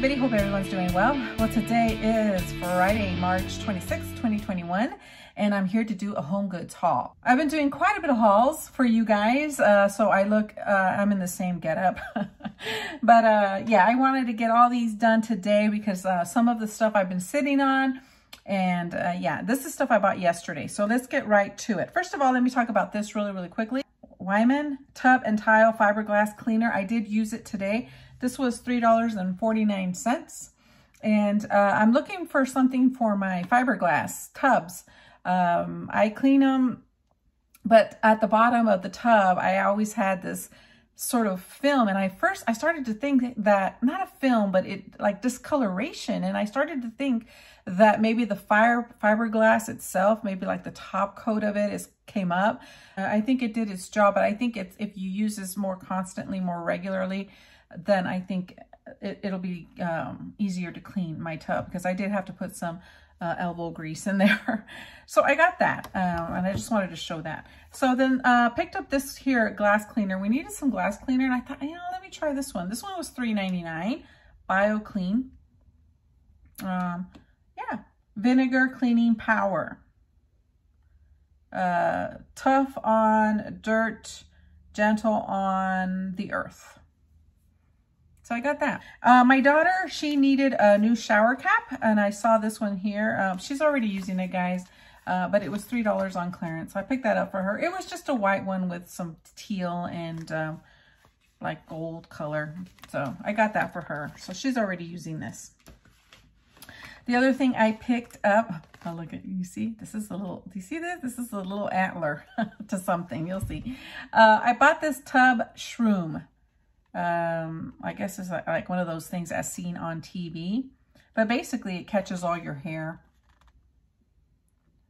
everybody, hope everyone's doing well. Well, today is Friday, March 26, 2021, and I'm here to do a Homegoods haul. I've been doing quite a bit of hauls for you guys, so I look, I'm in the same getup. But yeah, I wanted to get all these done today because some of the stuff I've been sitting on, and yeah, this is stuff I bought yesterday. So let's get right to it. First of all, let me talk about this really quickly. Wyman tub and tile fiberglass cleaner. I did use it today. This was $3.49, and I'm looking for something for my fiberglass tubs. I clean them, but at the bottom of the tub, I always had this sort of film, and I started to think that, not a film, but it like discoloration, and I started to think that maybe the fiberglass itself, maybe like the top coat of it came up. I think it did its job, but I think it's, if you use this more constantly, more regularly, then I think it'll be easier to clean my tub, because I did have to put some elbow grease in there. So I got that, and I just wanted to show that. So then picked up this here glass cleaner. We needed some glass cleaner, and I thought, you know, let me try this one. This one was $3.99, Bio Clean. Yeah, vinegar cleaning power. Tough on dirt, gentle on the earth. So I got that. My daughter, she needed a new shower cap, and I saw this one here. She's already using it, guys, but it was $3 on clearance. So I picked that up for her. It was just a white one with some teal and like gold color. So I got that for her. So she's already using this. The other thing I picked up, oh, look at, you see, this is a little, do you see this? This is a little antler to something, you'll see. I bought this tub shroom. I guess it's like one of those things as seen on TV, but basically it catches all your hair.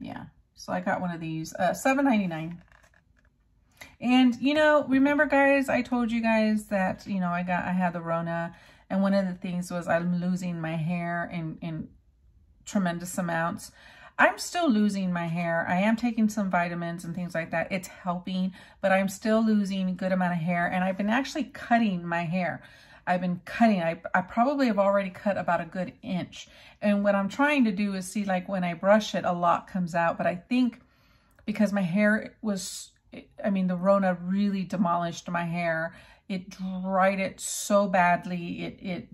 Yeah, so I got one of these, $7.99. And you know, remember guys, I told you guys that, you know, I had the Rona, and one of the things was I'm losing my hair in tremendous amounts. I'm still losing my hair. I am taking some vitamins and things like that. It's helping, but I'm still losing a good amount of hair. And I've been actually cutting my hair. I've been cutting. I probably have already cut about a good inch. And what I'm trying to do is see, like when I brush it, a lot comes out. But I think because my hair was, I mean, the Rona really demolished my hair. It dried it so badly.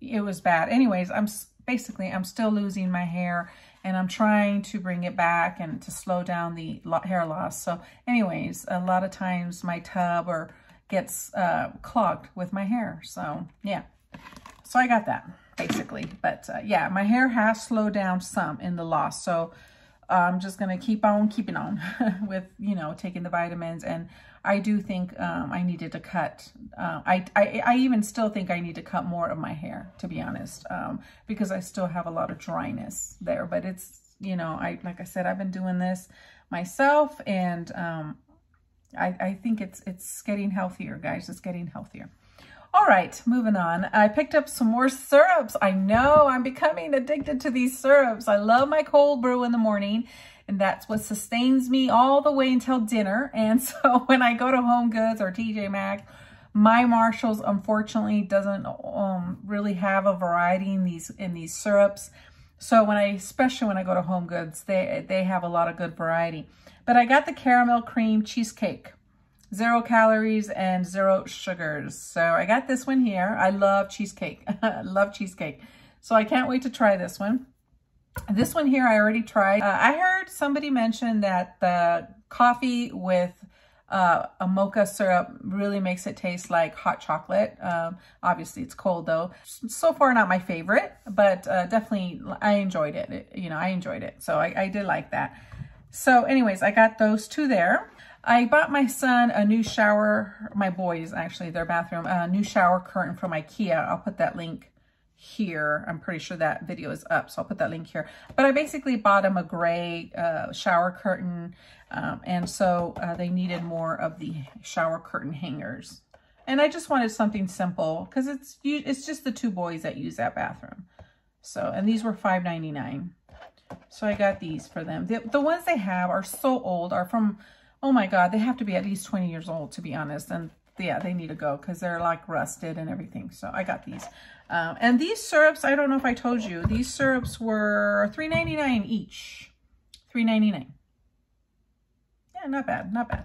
It was bad. Anyways, basically, I'm still losing my hair, and I'm trying to bring it back and to slow down the hair loss. So anyways, a lot of times my tub or gets clogged with my hair. So yeah, so I got that basically. But yeah, my hair has slowed down some in the loss. So I'm just going to keep on keeping on with, you know, taking the vitamins. And I do think I needed to cut. I even still think I need to cut more of my hair, to be honest, because I still have a lot of dryness there. But it's, you know, like I said, I've been doing this myself, and I think it's getting healthier, guys. It's getting healthier. All right, moving on. I picked up some more syrups. I know, I'm becoming addicted to these syrups. I love my cold brew in the morning, and that's what sustains me all the way until dinner. And so when I go to HomeGoods or TJ Maxx, my Marshalls unfortunately doesn't really have a variety in these syrups. So especially when I go to HomeGoods, they have a lot of good variety. But I got the caramel cream cheesecake. 0 calories and 0 sugars. So I got this one here. I love cheesecake. I love cheesecake. So I can't wait to try this one. This one here I already tried. I heard somebody mention that the coffee with a mocha syrup really makes it taste like hot chocolate. Obviously it's cold though. So far not my favorite, but definitely I enjoyed it. You know, I enjoyed it. So I did like that. So anyways, I got those two there. I bought my son a new shower, my boys actually, their bathroom, a new shower curtain from IKEA. I'll put that link here. I'm pretty sure that video is up, so I'll put that link here. But I basically bought him a gray shower curtain, and so they needed more of the shower curtain hangers. And I just wanted something simple, because it's just the two boys that use that bathroom. So, and these were $5.99. So I got these for them. The ones they have are so old, are from... Oh my God, they have to be at least 20 years old, to be honest. And yeah, they need to go because they're like rusted and everything. So I got these. And these syrups, I don't know if I told you, these syrups were $3.99 each. $3.99. Yeah, not bad, not bad.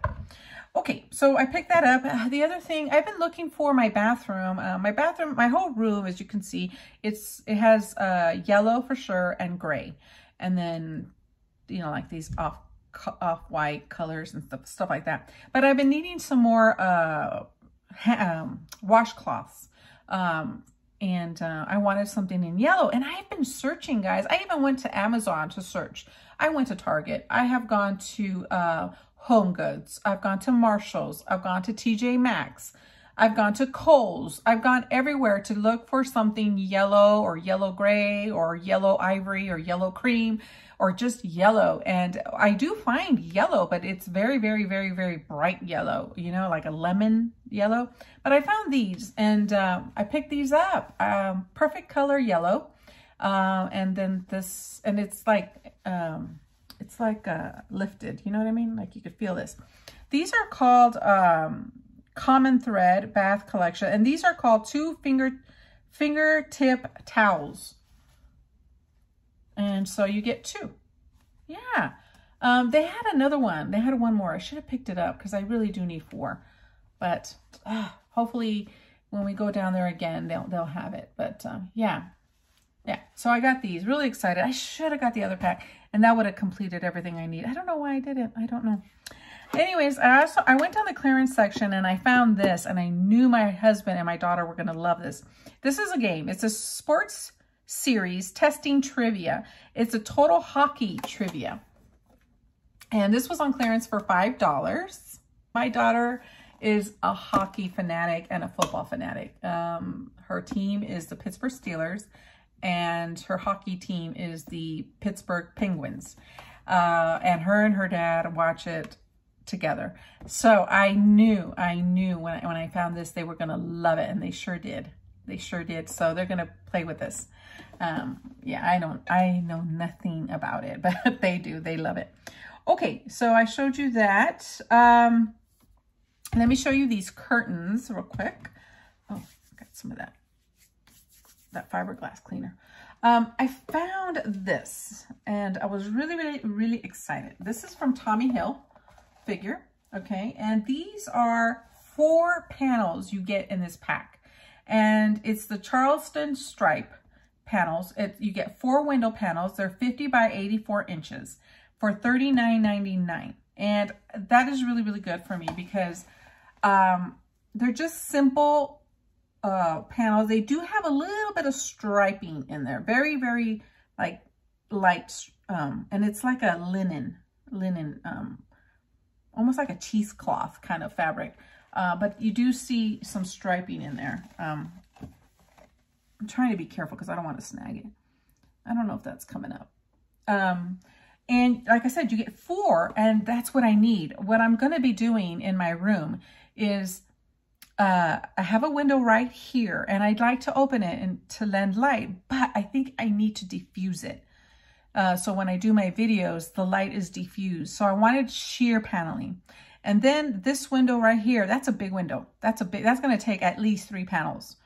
Okay, so I picked that up. The other thing, I've been looking for my bathroom. My whole room, as you can see, it has yellow for sure and gray. And then, you know, like these off-white colors and stuff like that. But I've been needing some more washcloths. And I wanted something in yellow. And I've been searching, guys. I even went to Amazon to search. I went to Target. I have gone to Homegoods. I've gone to Marshall's. I've gone to TJ Maxx. I've gone to Kohl's. I've gone everywhere to look for something yellow or yellow gray or yellow ivory or yellow cream or just yellow. And I do find yellow, but it's very, very, very, very bright yellow, you know, like a lemon yellow. But I found these and I picked these up. Perfect color yellow. And then this, and it's like lifted, you know what I mean? Like you could feel this. These are called Common Thread Bath Collection, and these are called fingertip towels. And so you get two. Yeah. They had another one. They had one more. I should have picked it up because I really do need four. But hopefully when we go down there again, they'll have it. But yeah. Yeah, so I got these. Really excited. I should have got the other pack, and that would have completed everything I need. I don't know why I didn't. I don't know. Anyways, I went down the clearance section, and I found this, and I knew my husband and my daughter were going to love this. This is a game. It's a sports series testing trivia. It's a total hockey trivia, and this was on clearance for $5. My daughter is a hockey fanatic and a football fanatic. Her team is the Pittsburgh Steelers, and her hockey team is the Pittsburgh Penguins. And her dad watch it together. So I knew when I found this, they were gonna love it, and they sure did. They sure did. So they're gonna play with this. Yeah, I know nothing about it, but they do, they love it. Okay, so I showed you that. Let me show you these curtains real quick. Oh, I got some of that fiberglass cleaner. I found this, and I was really, really, really excited. This is from Tommy Hilfiger, okay? And these are 4 panels you get in this pack. And it's the Charleston Stripe panels. You get 4 window panels. They're 50 by 84 inches for $39.99. And that is really, really good for me because they're just simple panels. They do have a little bit of striping in there, very, very like light, and it's like a linen, almost like a cheesecloth kind of fabric, but you do see some striping in there. I'm trying to be careful because I don't want to snag it. I don't know if that's coming up. And like I said, you get 4, and that's what I need. What I'm going to be doing in my room is I have a window right here, and I'd like to open it and to lend light, but I think I need to diffuse it. So when I do my videos, the light is diffused. So I wanted sheer paneling. And then this window right here, that's a big window. That's going to take at least 3 panels.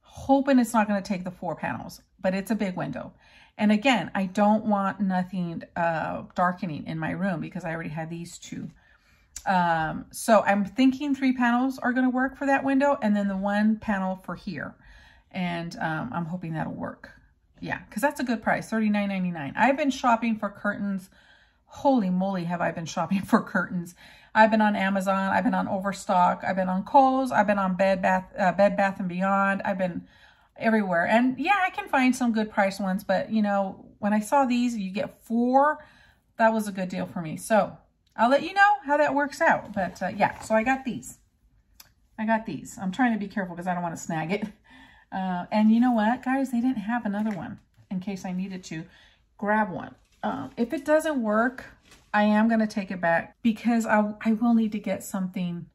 Hoping it's not going to take the 4 panels, but it's a big window. And again, I don't want nothing darkening in my room because I already had these 2. So I'm thinking 3 panels are going to work for that window, and then the 1 panel for here. And I'm hoping that'll work. Yeah, because that's a good price, $39.99. I've been shopping for curtains. Holy moly, have I been shopping for curtains. I've been on Amazon. I've been on Overstock. I've been on Kohl's. I've been on Bed Bath & Beyond. I've been everywhere. And yeah, I can find some good price ones. But, you know, when I saw these, you get 4. That was a good deal for me. So I'll let you know how that works out. But yeah, so I got these. I'm trying to be careful because I don't want to snag it. And you know what, guys? They didn't have another one in case I needed to grab one. If it doesn't work, I am going to take it back because I will need to get something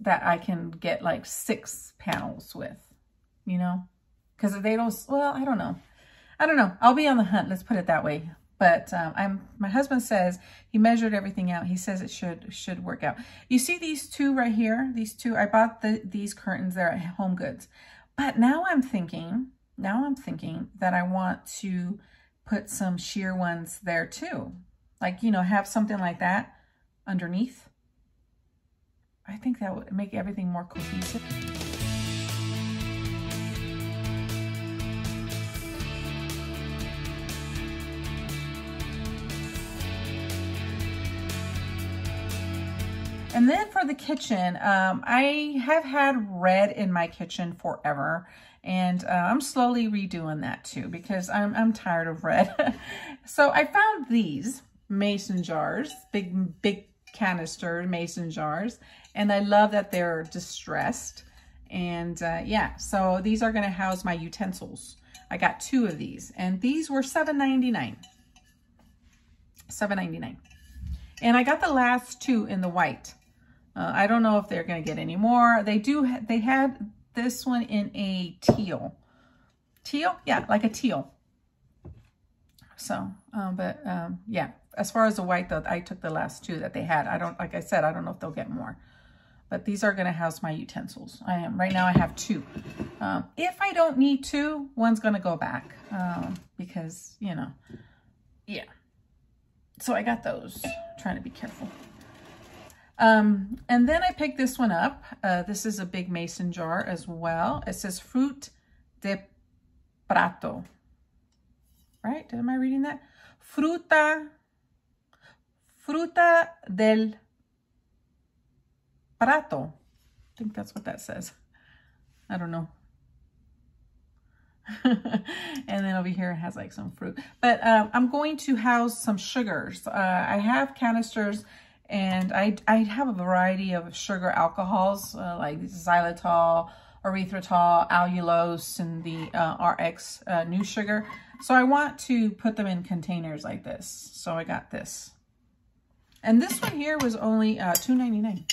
that I can get like 6 panels with, you know? Because if they don't, well, I don't know. I'll be on the hunt. Let's put it that way. But my husband says, he measured everything out. He says it should work out. You see these two right here? These two, I bought these curtains. They're at Homegoods. But now I'm thinking, that I want to put some sheer ones there too. Like, you know, have something like that underneath. I think that would make everything more cohesive. And then for the kitchen, I have had red in my kitchen forever, and I'm slowly redoing that too because I'm tired of red. So I found these mason jars, big canister mason jars, and I love that they're distressed. And yeah, so these are gonna house my utensils. I got two of these, and these were $7.99. $7.99, and I got the last two in the white. I don't know if they're going to get any more. They had this one in a teal. Teal? Yeah, like a teal. So, yeah, as far as the white though, I took the last two that they had. Like I said, I don't know if they'll get more, but these are going to house my utensils. Right now I have two. If I don't need two, one's going to go back, because, you know, yeah. So I got those, I'm trying to be careful. And then I picked this one up. This is a big mason jar as well. It says Fruta del Prato, right? Am I reading that? Fruta del Prato. I think that's what that says. I don't know. And then over here it has like some fruit. But I'm going to house some sugars. I have canisters. And I have a variety of sugar alcohols, like xylitol, erythritol, allulose, and the RX new sugar. So I want to put them in containers like this. So I got this. And this one here was only $2.99.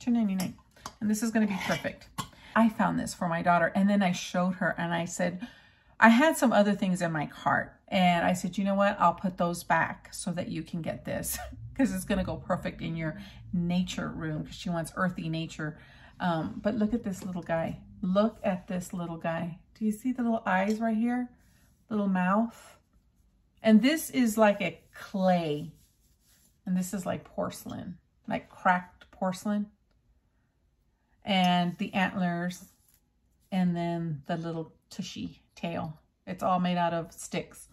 $2.99. And this is going to be perfect. I found this for my daughter. And then I showed her and I said, I had some other things in my cart. And I said, you know what? I'll put those back so that you can get this. Because it's going to go perfect in your nature room because she wants earthy nature. But look at this little guy. Look at this little guy. Do you see the little eyes right here? Little mouth. And this is like a clay. And this is like porcelain. Like cracked porcelain. And the antlers. And then the little tushy tail. It's all made out of sticks.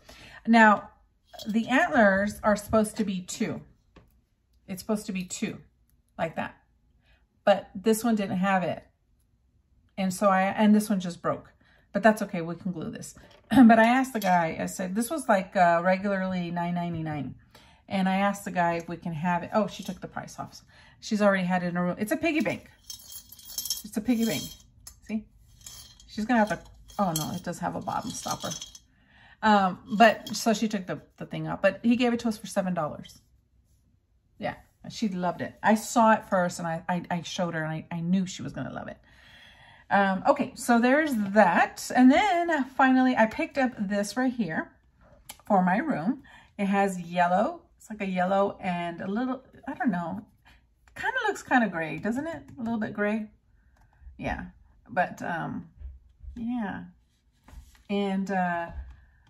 Now, the antlers are supposed to be two. It's supposed to be two, like that. But this one didn't have it. And so and this one just broke. But that's okay, we can glue this. But I asked the guy, I said, this was like regularly $9.99. And I asked the guy if we can have it. Oh, she took the price off. She's already had it in her room. It's a piggy bank. It's a piggy bank, see? She's gonna have to, oh no, it does have a bottom stopper. But so she took the thing out, but he gave it to us for $7. Yeah, she loved it. I saw it first and I showed her and I knew she was going to love it. Okay, so there's that. And then finally I picked up this right here for my room. It has yellow. It's like a yellow and a little, I don't know, kind of looks kind of gray, doesn't it? A little bit gray. Yeah, but yeah. And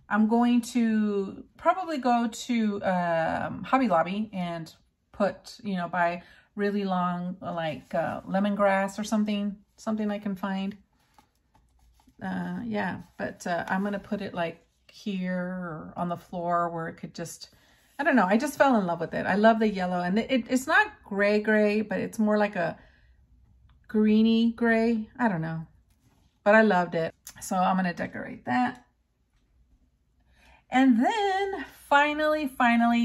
I'm going to probably go to Hobby Lobby and put, you know, buy really long, like lemongrass or something I can find. Yeah, but I'm going to put it like here or on the floor where it could just, I don't know. I just fell in love with it. I love the yellow and it's not gray, but it's more like a greeny gray. I don't know, but I loved it. So I'm going to decorate that. And then finally,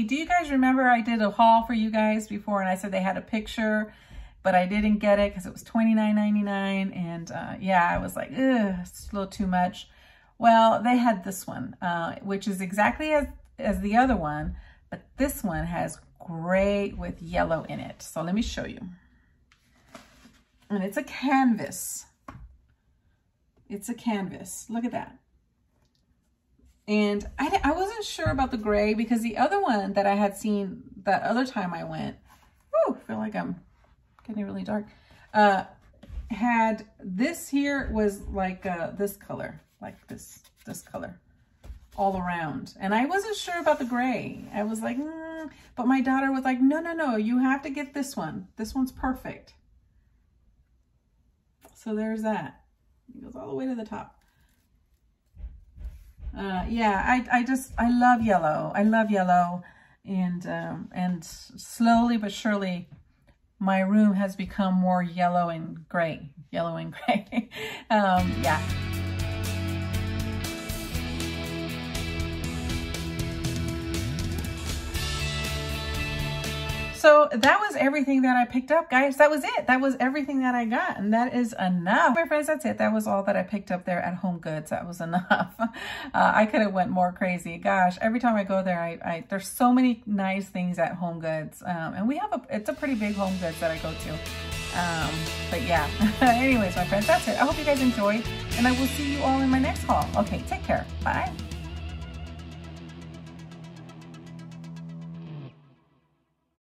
do you guys remember I did a haul for you guys before and I said they had a picture, but I didn't get it because it was $29.99. And yeah, I was like, ugh, it's a little too much. Well, they had this one, which is exactly as the other one, but this one has gray with yellow in it. So let me show you. And it's a canvas. It's a canvas. Look at that. And I wasn't sure about the gray because the other one that I had seen that other time I went, whew, I feel like I'm getting really dark, had this here was like this color, like this color all around. And I wasn't sure about the gray. I was like, but my daughter was like, no, no, no, you have to get this one. This one's perfect. So there's that. It goes all the way to the top. Yeah, I love yellow. I love yellow. And slowly but surely, my room has become more yellow and gray, yeah. So that was everything that I picked up, guys. That was it. That was everything that I got. And that is enough. My friends, that's it. That was all that I picked up there at HomeGoods. That was enough. I could have went more crazy. Gosh, every time I go there, there's so many nice things at HomeGoods. And we have it's a pretty big HomeGoods that I go to. But yeah, anyways, my friends, that's it. I hope you guys enjoyed and I will see you all in my next haul. Okay, take care. Bye.